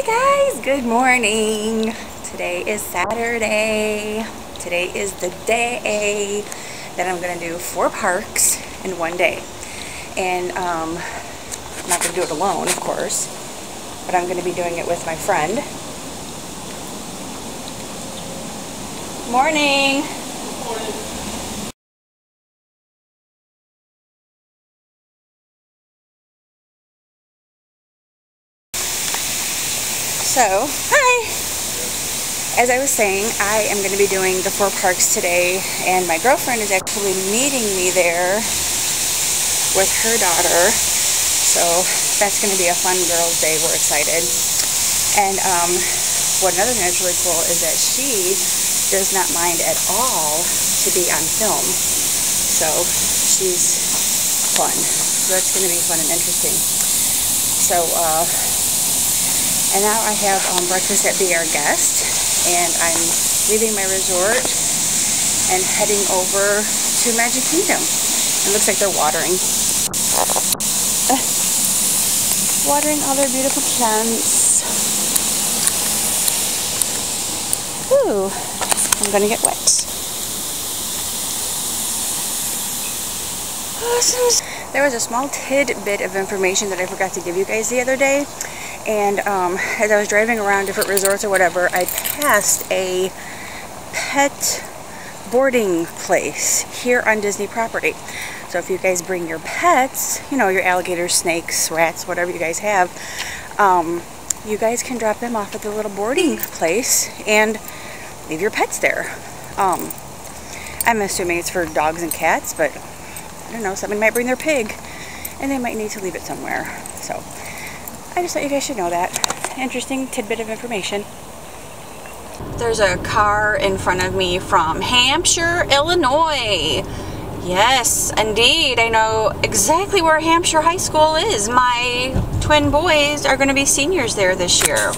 Hi guys, good morning. Today is Saturday. Today is the day that I'm gonna do 4 parks in one day, and I'm not gonna do it alone, of course, but I'm gonna be doing it with my friend. Morning. Morning. So, hi! As I was saying, I am going to be doing the 4 parks today, and my girlfriend is actually meeting me there with her daughter, so that's going to be a fun girls' day. We're excited. And what another thing that's really cool is that she does not mind at all to be on film, so she's fun. So that's going to be fun and interesting. So, and now I have breakfast at Be Our Guest, and I'm leaving my resort and heading over to Magic Kingdom. It looks like they're watering. Watering all their beautiful plants. Ooh, I'm gonna get wet. Awesome. There was a small tidbit of information that I forgot to give you guys the other day. And as I was driving around different resorts or whatever, I passed a pet boarding place here on Disney property. So if you guys bring your pets, you know, your alligators, snakes, rats, whatever you guys have, you guys can drop them off at the little boarding place and leave your pets there. I'm assuming it's for dogs and cats, but I don't know, somebody might bring their pig and they might need to leave it somewhere. So I just thought you guys should know that. Interesting tidbit of information. There's a car in front of me from Hampshire, Illinois. Yes, indeed. I know exactly where Hampshire High School is. My twin boys are going to be seniors there this year.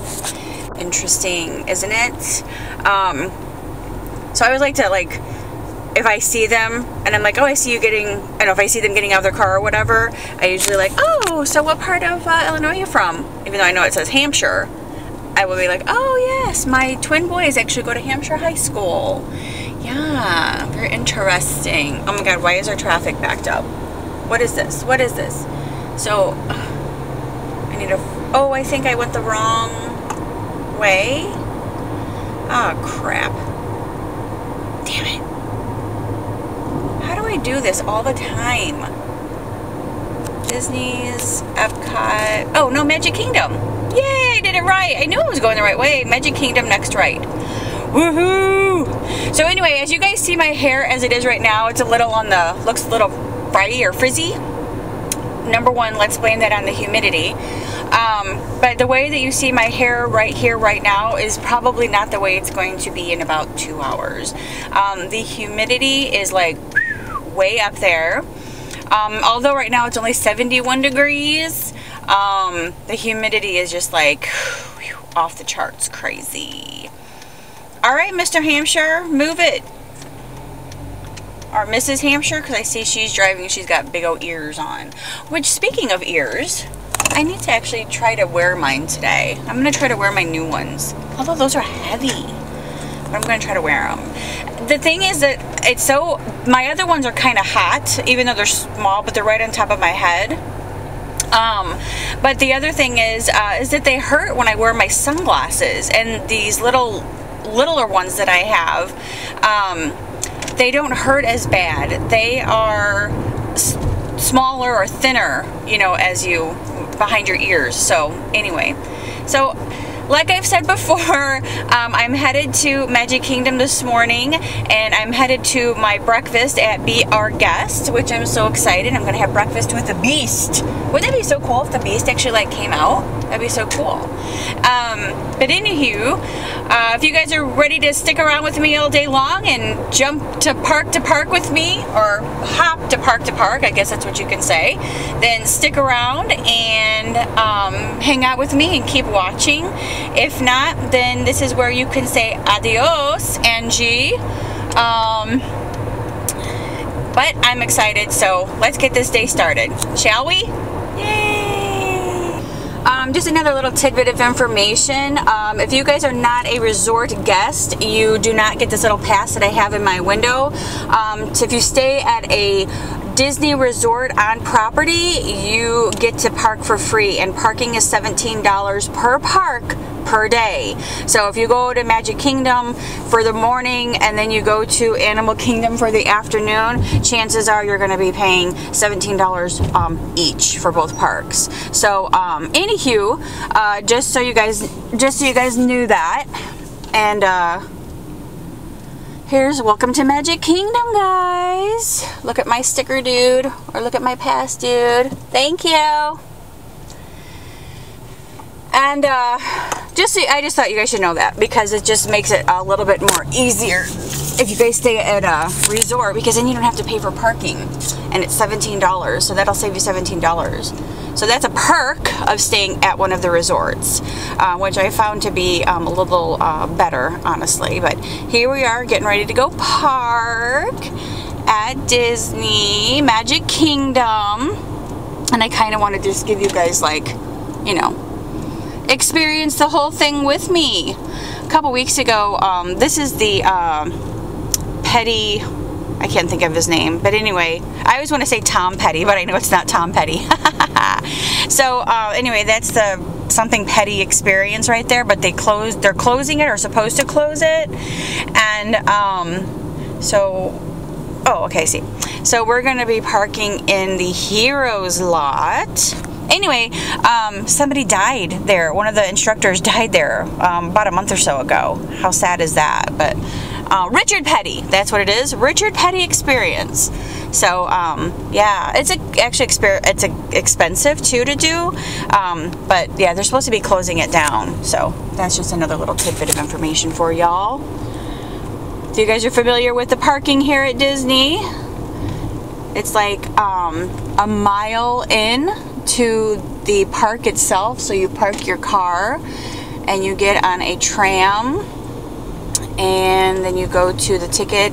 Interesting, isn't it? So I always like to, like, if I see them and I'm like, oh, I see you getting, I don't know, if I see them getting out of their car or whatever, I usually like, oh, so what part of Illinois are you from? Even though I know it says Hampshire, I will be like, oh yes, my twin boys actually go to Hampshire High School. Yeah, very interesting. Oh my God, why is our traffic backed up? What is this? What is this? So, I need to, oh, I think I went the wrong way. Oh, crap. Damn it. How do I do this all the time? Disney's, Epcot, oh no, Magic Kingdom. Yay, I did it right. I knew I was going the right way. Magic Kingdom next right. Woohoo! So anyway, as you guys see my hair as it is right now, it's a little on the, looks a little frizzy or frizzy. Number one, let's blame that on the humidity. But the way that you see my hair right here right now is probably not the way it's going to be in about 2 hours. The humidity is like way up there. Although right now it's only 71 degrees, the humidity is just like whew, off the charts crazy. All right, Mr. Hampshire, move it. Or Mrs. Hampshire, because I see she's driving, she's got big old ears on. Which, speaking of ears, I need to actually try to wear mine today. I'm going to try to wear my new ones. Although those are heavy. But I'm going to try to wear them. The thing is that it's so, my other ones are kind of hot, even though they're small, but they're right on top of my head. But the other thing is that they hurt when I wear my sunglasses. And these littler ones that I have, they don't hurt as bad. They are smaller or thinner, you know, as you, behind your ears. So anyway, so like I've said before, I'm headed to Magic Kingdom this morning, and I'm headed to my breakfast at Be Our Guest, which I'm so excited. I'm gonna have breakfast with the Beast. Wouldn't that be so cool if the Beast actually like came out? That'd be so cool. But anywho, if you guys are ready to stick around with me all day long and jump to park with me, or hop to park, I guess that's what you can say, then stick around and hang out with me and keep watching. If not, then this is where you can say adios, Angie. But I'm excited, so let's get this day started, shall we? Yay! Just another little tidbit of information. If you guys are not a resort guest, you do not get this little pass that I have in my window. If you stay at a Disney resort on property, you get to park for free, and parking is $17 per park per day. So if you go to Magic Kingdom for the morning and then you go to Animal Kingdom for the afternoon, chances are you're going to be paying $17 each for both parks. So anywho, just so you guys knew that. And here's welcome to Magic Kingdom, guys. Look at my sticker, dude, or look at my pass, dude. Thank you. And I just thought you guys should know that, because it just makes it a little bit more easier if you guys stay at a resort, because then you don't have to pay for parking, and it's $17, so that'll save you $17. So that's a perk of staying at one of the resorts, which I found to be a little better, honestly. But here we are, getting ready to go park at Disney Magic Kingdom, and I kind of want to just give you guys, like, you know, experience the whole thing with me. A couple weeks ago, this is the Petty, I can't think of his name, but anyway, I always want to say Tom Petty, but I know it's not Tom Petty. So anyway, that's the something Petty Experience right there, but they closed, they're closing it, or supposed to close it, and oh, okay, see, so we're going to be parking in the Heroes lot. Anyway, somebody died there. One of the instructors died there about a month or so ago. How sad is that? But Richard Petty, that's what it is. Richard Petty Experience. So yeah, it's actually expensive too to do. But yeah, they're supposed to be closing it down. So that's just another little tidbit of information for y'all. If you guys are familiar with the parking here at Disney, it's like a mile in to the park itself, so you park your car and you get on a tram, and then you go to the ticket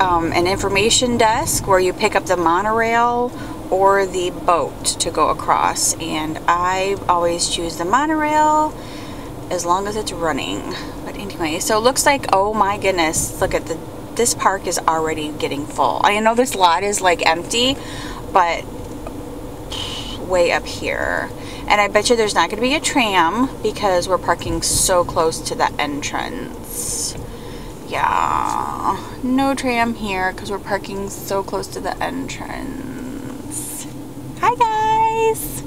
and information desk, where you pick up the monorail or the boat to go across. And I always choose the monorail as long as it's running. But anyway, so it looks like, oh my goodness, look at this park is already getting full. I know this lot is like empty, but way up here, and I bet you there's not going to be a tram because we're parking so close to the entrance. Yeah, no tram here because we're parking so close to the entrance. Hi guys,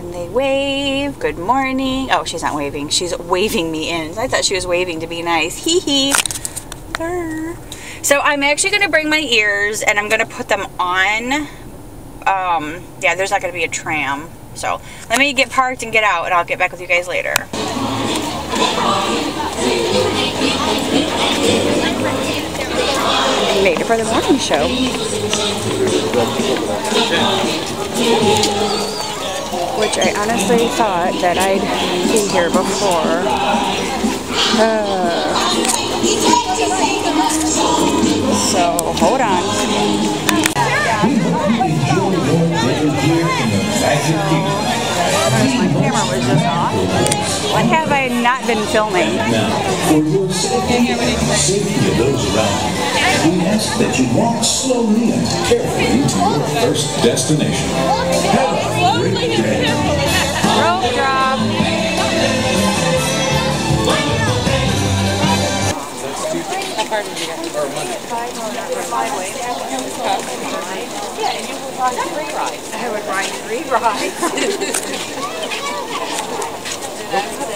and they wave good morning. Oh, she's not waving, she's waving me in. I thought she was waving to be nice. Hee hee. So I'm actually going to bring my ears and I'm going to put them on. Yeah, there's not going to be a tram. So let me get parked and get out, and I'll get back with you guys later. We made it for the morning show. Which I honestly thought that I'd be here before. So, hold on. My camera was just off. What have I not been filming? For your safety and the safety of those around you, we ask that you walk slowly and carefully to your first destination. Have a great day. Rope drop. How far did you get? I would ride 3 rides. $30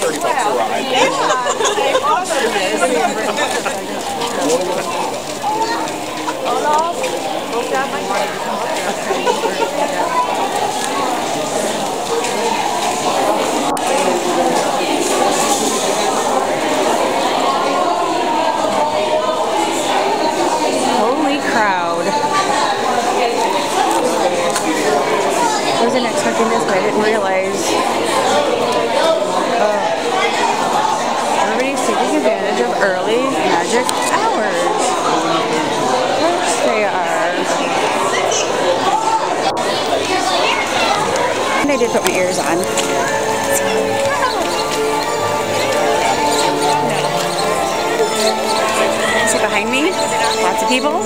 a ride. Yeah, I offer this. Hold down my holy crowd. I wasn't expecting this, but I didn't realize. Everybody's taking advantage of early magic hours. Of course they are. And I did put my ears on. See behind me? Lots of people.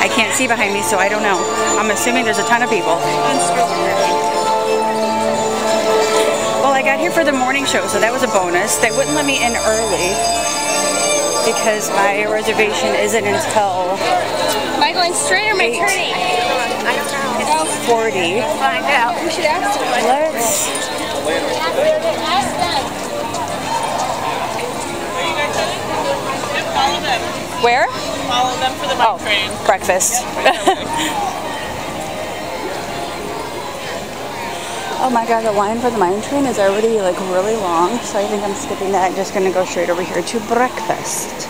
I can't see behind me, so I don't know. I'm assuming there's a ton of people. Well, I got here for the morning show, so that was a bonus. They wouldn't let me in early because my reservation isn't until... Am I going straight or am I turning? I don't know. 40. We'll find out. We should ask them. Let's... Where? Follow them for the bike train. Breakfast. Oh my god, the line for the mine train is already like really long, so I think I'm skipping that. I'm just gonna go straight over here to breakfast.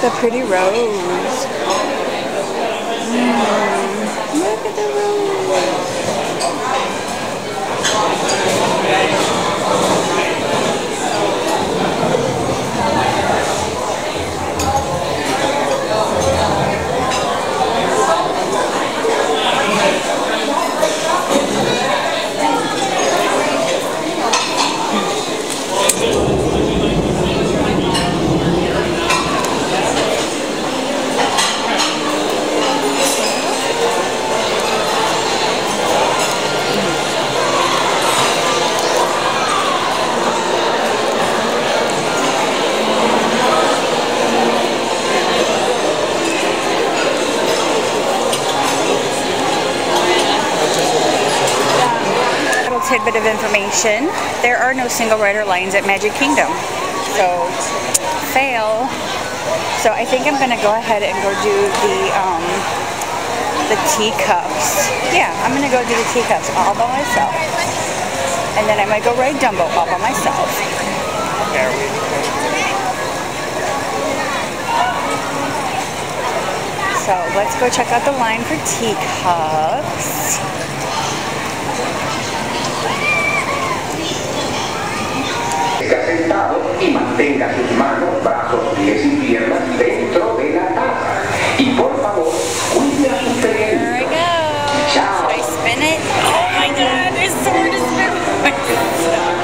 The pretty rose. Look at the rose. Tidbit of information: there are no single rider lines at Magic Kingdom, so fail. So I think I'm gonna go ahead and go do the teacups. Yeah, I'm gonna go do the teacups all by myself, and then I might go ride Dumbo all by myself. There we go. So let's go check out the line for teacups. Sentado y mantenga sus manos, brazos, pies y piernas dentro de la taza. Y por favor, cuida su pequeño. There I go. Should I spin it? Oh my god, it's so hard to spin my stuff.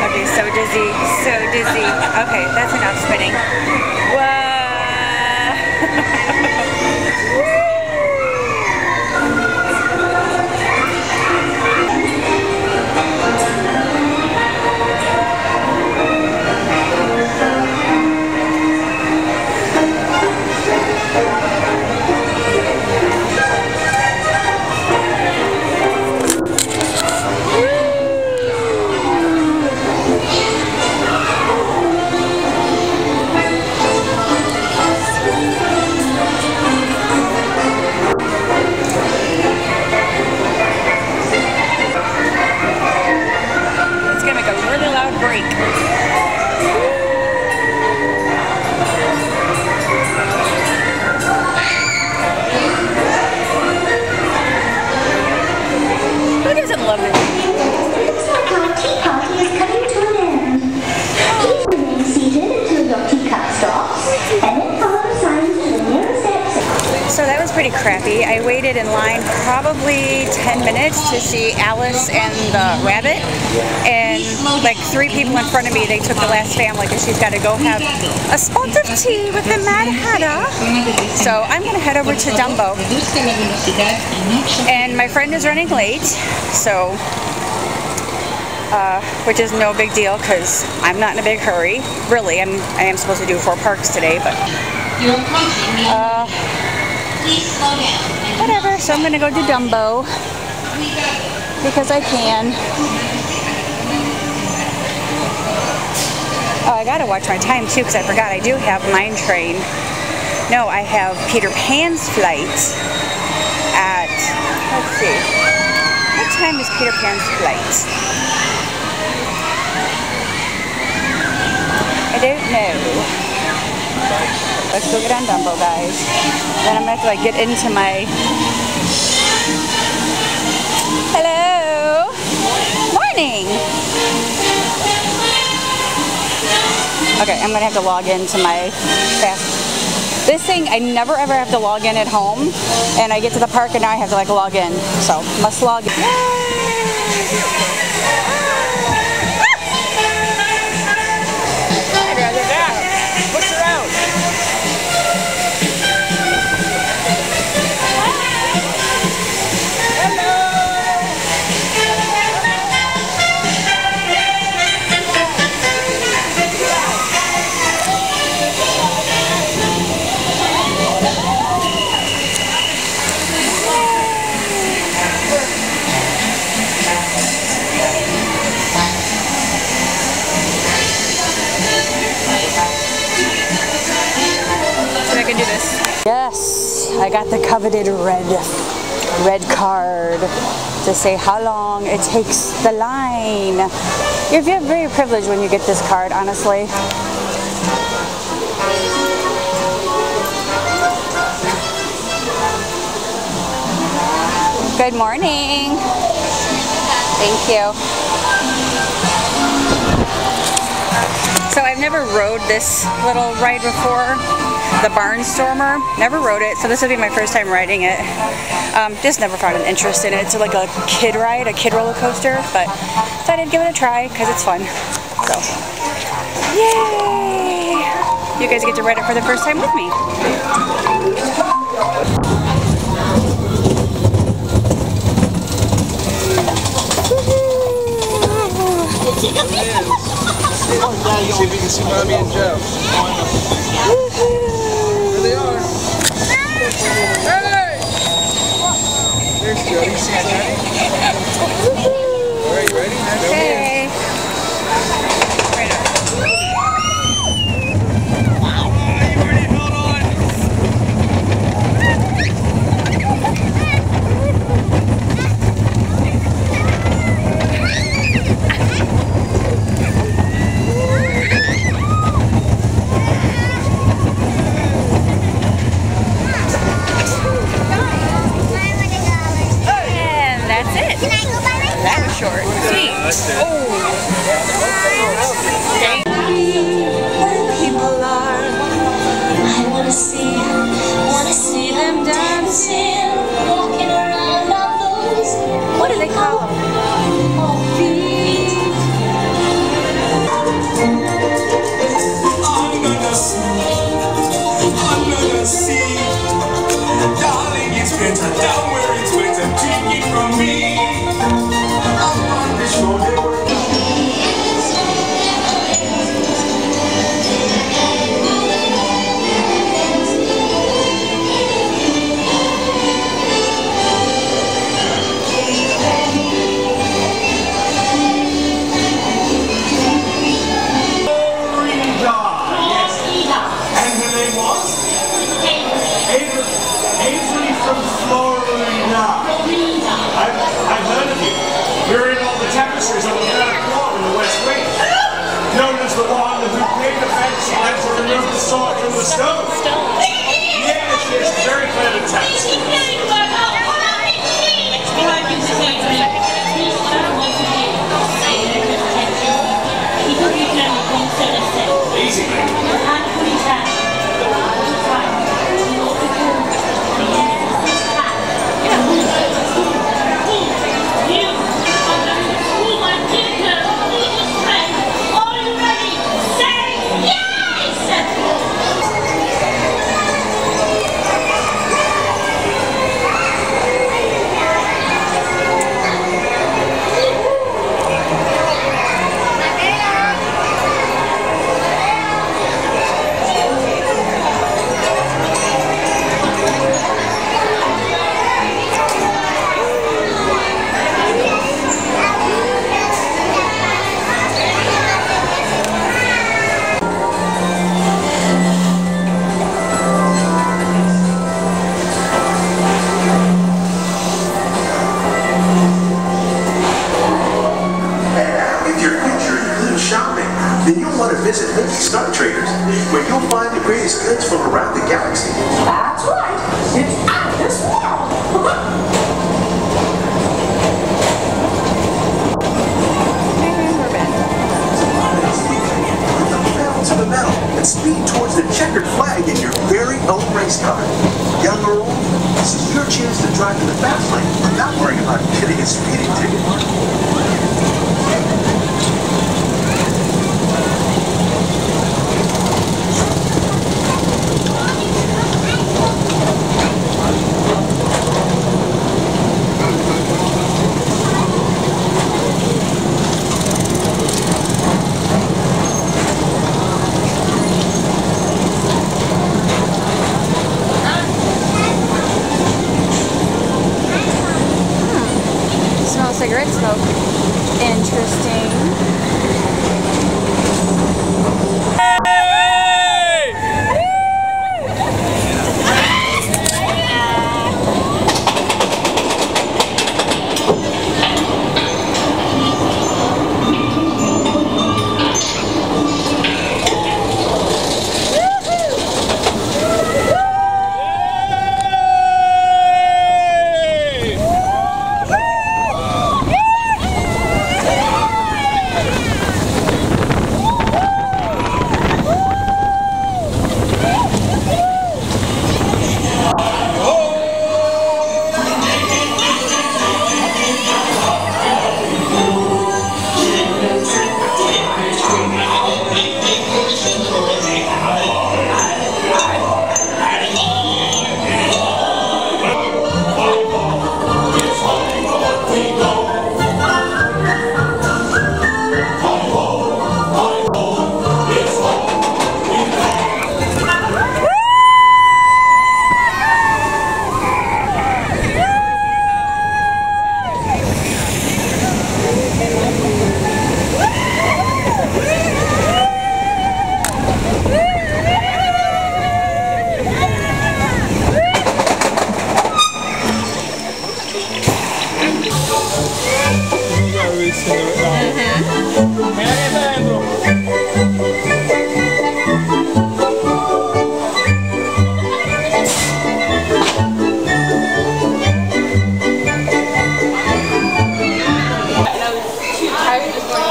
Okay, so dizzy, so dizzy. Okay, that's enough spinning. Whoa. Crappy. I waited in line probably 10 minutes to see Alice and the rabbit, and like three people in front of me, they took the last family because she's got to go have a spot of tea with the Mad Hatter. So I'm going to head over to Dumbo, and my friend is running late, so which is no big deal because I'm not in a big hurry. Really, I am supposed to do 4 parks today, but whatever, so I'm gonna go do Dumbo because I can. Oh, I gotta watch my time too because I forgot I do have Mine Train. No, I have Peter Pan's Flight at, let's see, what time is Peter Pan's Flight? I don't know. Let's go get on Dumbo, guys. Then I'm gonna have to like get into my Okay, I'm gonna have to log into my pass. This thing, I never ever have to log in at home, and I get to the park and now I have to like log in. So, must log in. Yes, I got the coveted red card to say how long it takes the line. You're very privileged when you get this card, honestly. Good morning. Thank you. So I've never rode this little ride before. The Barnstormer. Never rode it, so this would be my first time riding it. Just never found an interest in it. It's like a kid ride, a kid roller coaster, but thought I'd give it a try because it's fun. So, yay! You guys get to ride it for the first time with me. See if you can see Mommy and Joe. There they are. Hey! There's Joe. You see Daddy? All right, you ready? Okay. race car. Young or old, this is your chance to drive in the fast lane without worrying about getting a speeding ticket. Cigarette smoke. Interesting. Hey!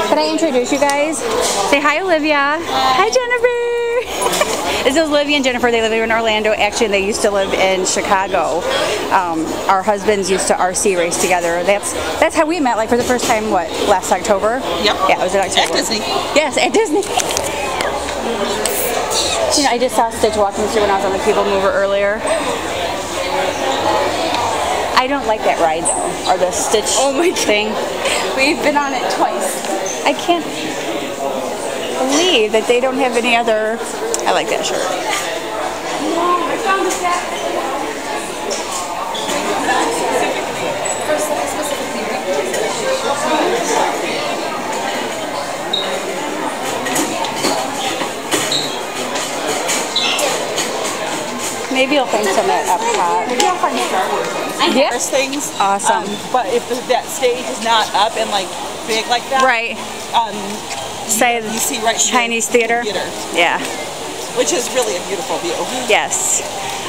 Could I introduce you guys? Say hi, Olivia. Hi, Jennifer. This is Olivia and Jennifer. They live here in Orlando. Actually, they used to live in Chicago. Our husbands used to RC race together. That's how we met, like for the first time, what, last October? Yep. Yeah, it was in October. At Disney. Yes, at Disney. You know, I just saw Stitch walking through when I was on the People Mover earlier. I don't like that ride though, or the Stitch thing. We've been on it twice. I can't believe that they don't have any other. I like that shirt. I found the cat. Maybe you'll find some at Epcot. Maybe I'll find Star Wars things. Yeah. Things. Awesome. But if that stage is not up and like big like that, right? Say you see right Chinese theater. Yeah. Which is really a beautiful view. Yes.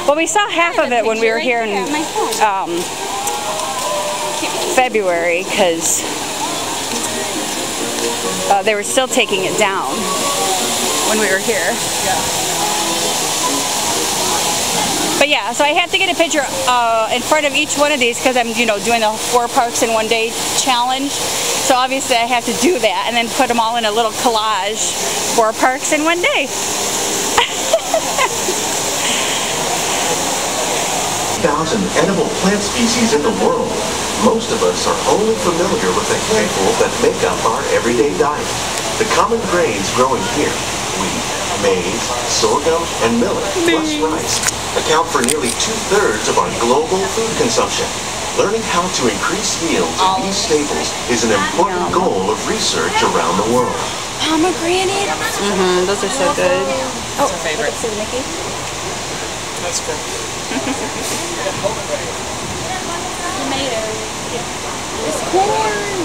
Well, we saw half of it when we were here in February because they were still taking it down when we were here. Yeah. But yeah, so I have to get a picture in front of each one of these because I'm, you know, doing the 4 parks in 1 day challenge. So obviously I have to do that and then put them all in a little collage. 4 parks in 1 day. Thousand edible plant species in the world. Most of us are only familiar with the handful that make up our everyday diet. The common grains growing here, wheat, maize, sorghum, and millet, plus rice, account for nearly 2/3 of our global food consumption. Learning how to increase yields of these staples is an important goal of research around the world. Pomegranate? Mm-hmm, those are so good. Oh, that's our favorite. That's good, Mickey. That's good. Tomato. It's corn.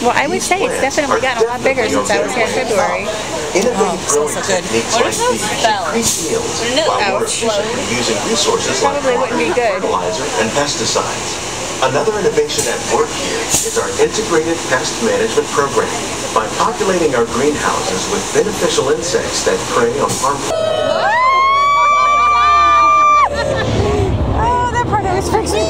Well, I would say it's definitely gotten a lot bigger since I was here in February. Oh, smells so good. What are those bells? Ouch. Using resources like water, fertilizer, and pesticides. Another innovation at work here is our integrated pest management program by populating our greenhouses with beneficial insects that prey on harmful. Oh, that part always freaks me.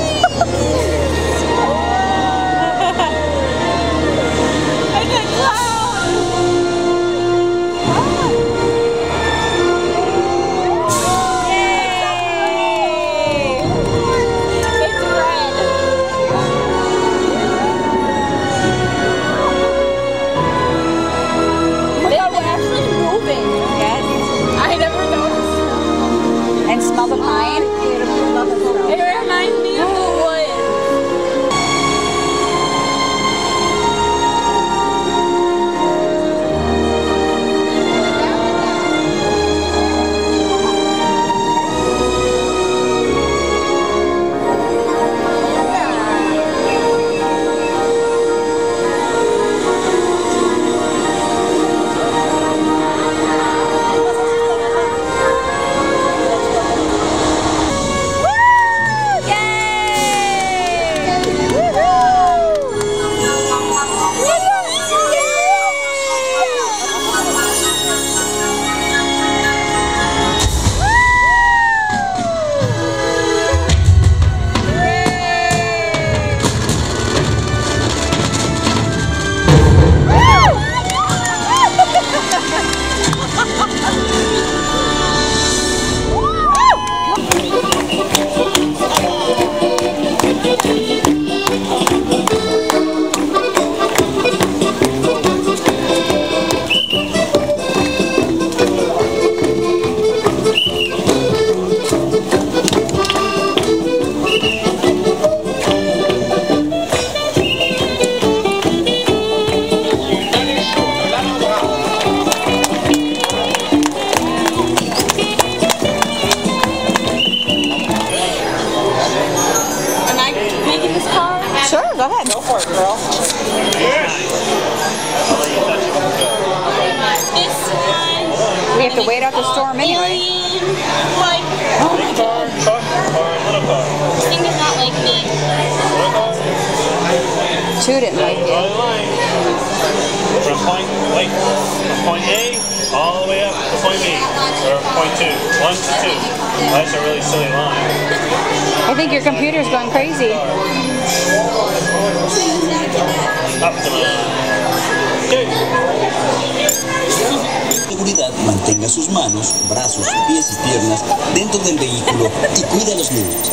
Mantenga sus manos, brazos, pies y piernas dentro del vehículo y cuida a los niños.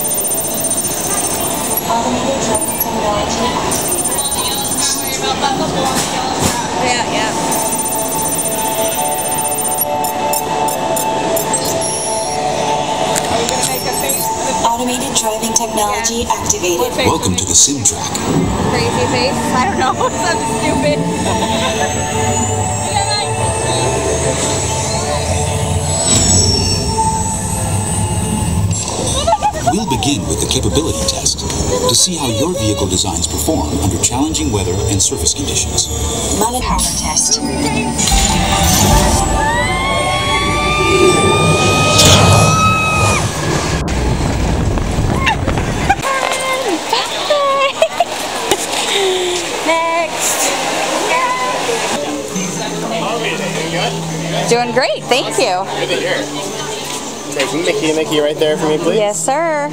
Automated driving technology activated. Welcome to the sim track. Crazy face? I don't know. Something stupid. We'll begin with the capability test to see how your vehicle designs perform under challenging weather and surface conditions. Mullet power test. Next. Doing great, thank you. Good to hear. There's Mickey and Mickey right there for me, please. Yes, sir.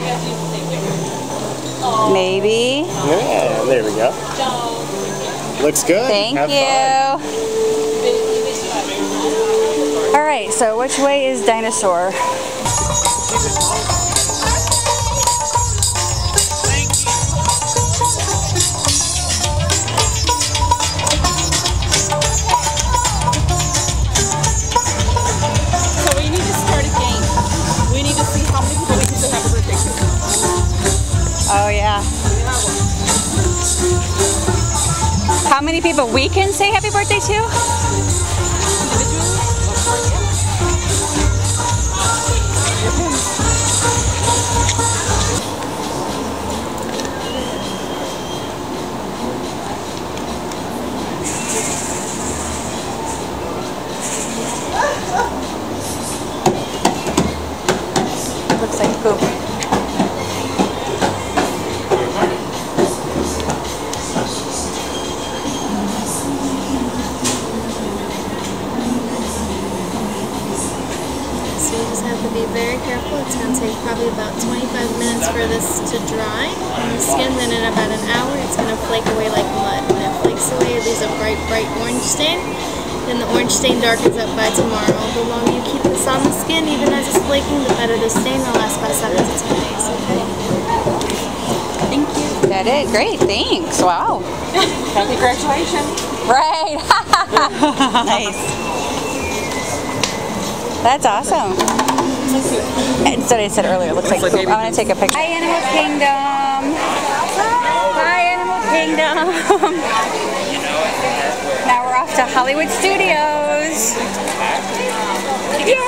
Maybe. Yeah, there we go. Looks good. Thank Have you. Fun. All right, so which way is dinosaur? How many people we can say happy birthday to? Looks like poop. is for this to dry on the skin, then in about an hour it's going to flake away like mud. When it flakes away, it leaves a bright, bright orange stain. Then the orange stain darkens up by tomorrow. The longer you keep this on the skin, even as it's flaking, the better the stain will last by 7 to 10 days, okay? Thank you. Is that it? Great, thanks. Wow. Happy graduation. Right. Nice. That's awesome. And so I said earlier, it looks like I'm going to take a picture. Hi, Animal Kingdom. Hi, Animal Kingdom. Now we're off to Hollywood Studios. Yay!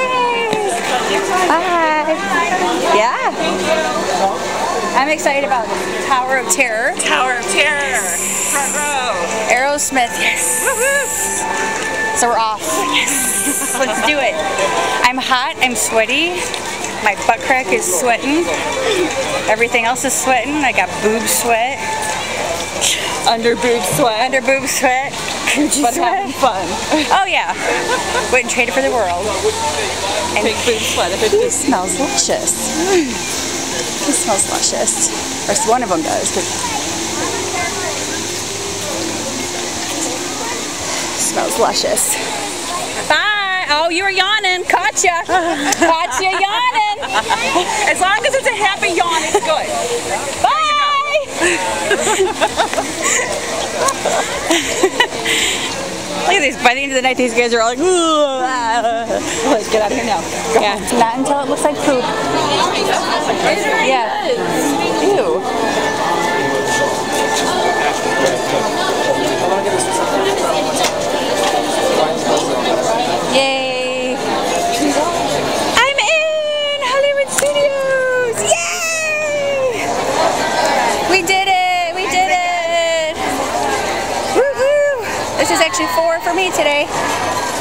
Bye. Yeah. I'm excited about Tower of Terror. Tower of Terror. Front row. Aerosmith. Yes. Woohoo! So we're off. Yes. Let's do it. I'm hot, I'm sweaty, my butt crack is sweating, everything else is sweating. I got boob sweat. Under boob sweat. Under boob sweat. Coochie but sweat. Having fun. Oh yeah. Wouldn't trade it for the world. Big boob sweat. It smells luscious. It smells luscious. Or one of them does. Smells luscious. Bye. Oh, you were yawning. Caught ya. Caught ya yawning. As long as it's a happy yawn, it's good. Bye. Look at these. By the end of the night, these guys are all like, let's get out of here now. Go. Yeah. Not until it looks like poop. Yeah. Ew. Yay! I'm in Hollywood Studios! Yay! We did it! We did it! Woohoo! This is actually 4 for me today.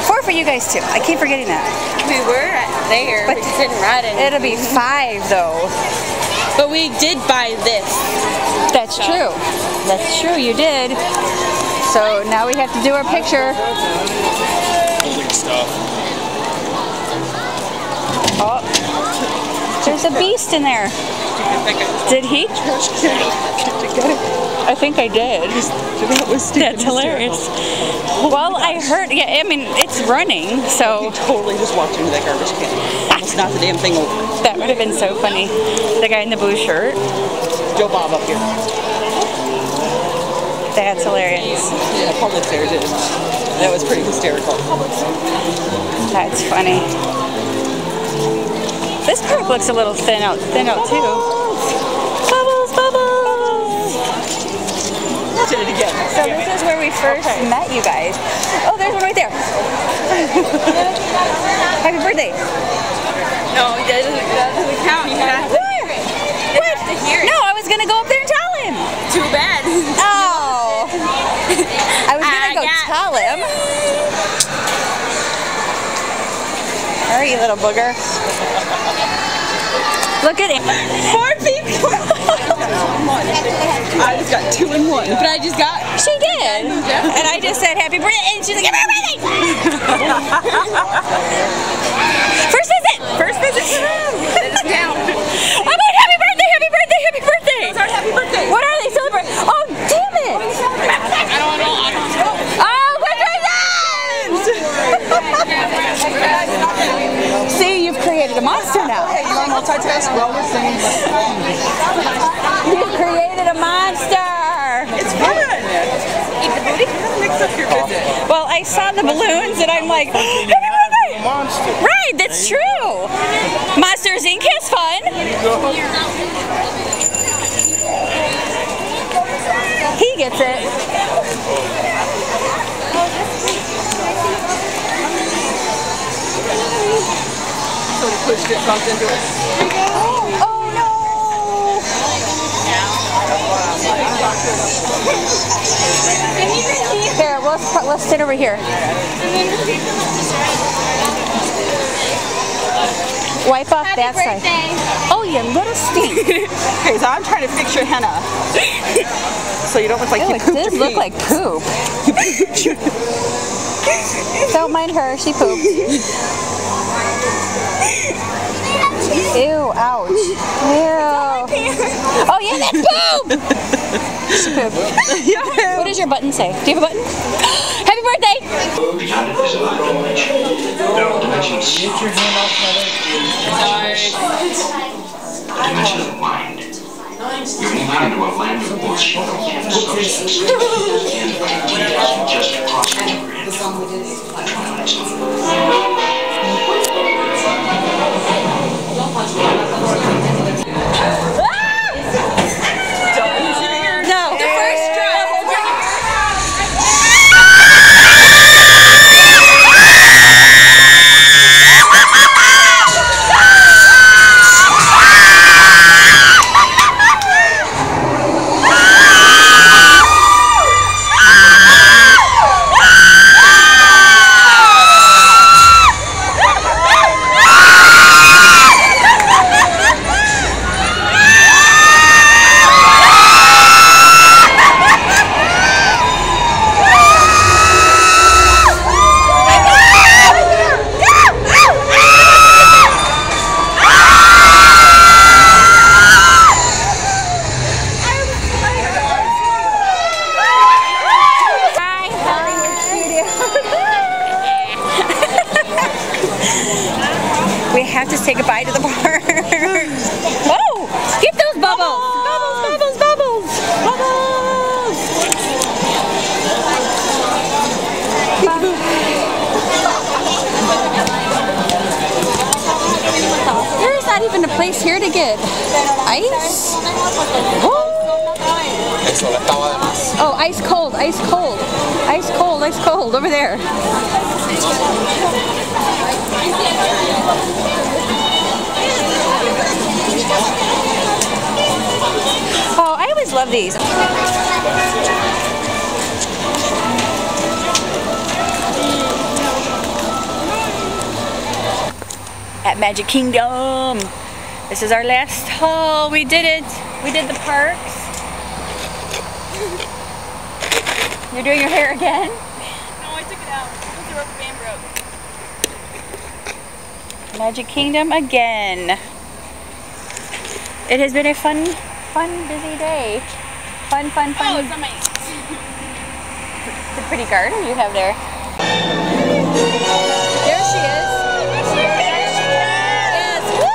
4 for you guys too. I keep forgetting that. We were there, but we didn't ride it. It'll be 5 though. But we did buy this. That's true. That's true, you did. So now we have to do our picture. Stuff. Oh, there's a beast in there. Did he? I think I did. That was stupid. That's hilarious. Oh, well, I heard, yeah, I mean, it's running, so. You totally just walked into that garbage can. It's not the damn thing over. That would have been so funny. The guy in the blue shirt. Joe Bob up here. That's hilarious. Yeah, public there did. That was pretty hysterical. That's funny. This group looks a little thin out too. Bubbles, bubbles. Did it again. So this is where we first met you guys. Oh, there's one right there. Happy birthday. No, that doesn't count. You have to hear it. What? To hear it. No, I was gonna go up there and tell him. Too bad. Oh. I was gonna go tell him. All right, you little booger. Look at him. 4 people. I just got 2 in 1. But I just got. She did. And I just said happy birthday, and she's like happy birthday. First visit. First visit. Down. I'm like happy birthday, happy birthday, happy birthday. Those aren't happy birthdays. What are they celebrating? Oh damn it. See, you've created a monster now. Hey, you want to multitask while we're singing? You've created a monster. It's fun. Eat the booty. Mix up your visit. Well, I saw the balloons and I'm like, happy birthday! Right, that's true. Monsters Inc. is fun. He gets it. Somebody pushed it, bumped into it. Oh no! There, let's sit over here. Wipe off that side. Oh, you little stink. Okay, so I'm trying to fix your henna. So you don't look like you pooped. It does look like poop. Don't mind her, she pooped. Ew, ouch. Ew. and then boom! Superb. What does your button say? Do you have a button? Happy birthday! You're moving into a land of both shadow and substance. And just cross over into the Twilight Zone. Love these. At Magic Kingdom. This is our last haul. We did it. We did the parks. You're doing your hair again? No, I took it out because the rubber band broke. Magic Kingdom again. It has been a fun, busy day. Fun. Oh, it's amazing. The pretty garden you have there. There she is. There she is. Yes. Woo!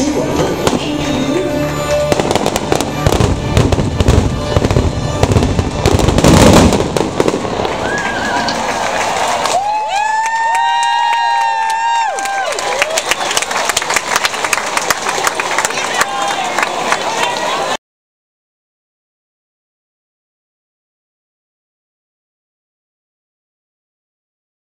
sequel.